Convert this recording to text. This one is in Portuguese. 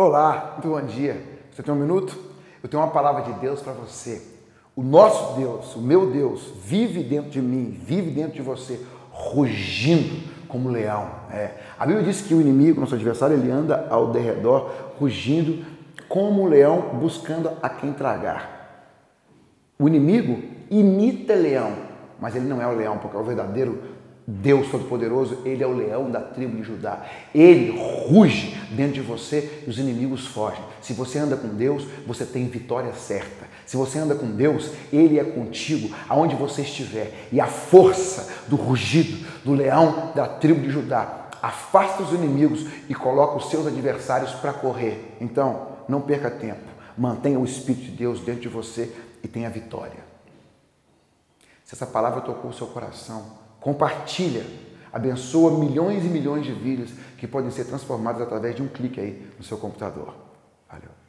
Olá, muito bom dia. Você tem um minuto? Eu tenho uma palavra de Deus para você. O nosso Deus, o meu Deus, vive dentro de mim, vive dentro de você, rugindo como leão. A Bíblia diz que o inimigo, nosso adversário, ele anda ao derredor, rugindo como um leão, buscando a quem tragar. O inimigo imita leão, mas ele não é o leão, porque é o verdadeiro Deus Todo-Poderoso, ele é o leão da tribo de Judá. Ele ruge dentro de você e os inimigos fogem. Se você anda com Deus, você tem vitória certa. Se você anda com Deus, ele é contigo aonde você estiver. E a força do rugido do leão da tribo de Judá afasta os inimigos e coloca os seus adversários para correr. Então, não perca tempo. Mantenha o Espírito de Deus dentro de você e tenha vitória. Se essa palavra tocou o seu coração, compartilha, abençoa milhões e milhões de vidas que podem ser transformadas através de um clique aí no seu computador. Valeu!